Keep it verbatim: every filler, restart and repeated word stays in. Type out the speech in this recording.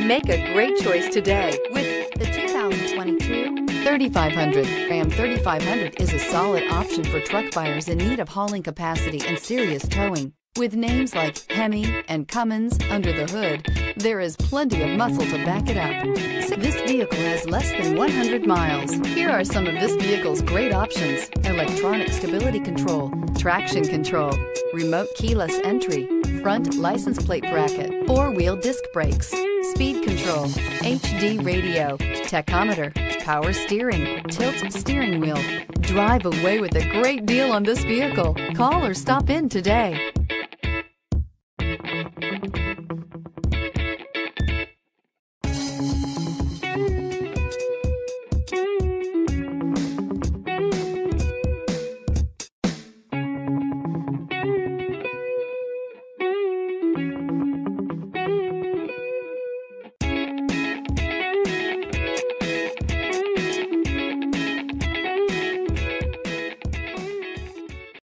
Make a great choice today with the two thousand twenty-two thirty-five hundred. RAM thirty-five hundred is a solid option for truck buyers in need of hauling capacity and serious towing. With names like Hemi and Cummins under the hood, there is plenty of muscle to back it up. This vehicle has less than one hundred miles. Here are some of this vehicle's great options: electronic stability control, traction control, remote keyless entry, front license plate bracket, four-wheel disc brakes, speed control, H D radio, tachometer, power steering, tilt steering wheel. Drive away with a great deal on this vehicle. Call or stop in today.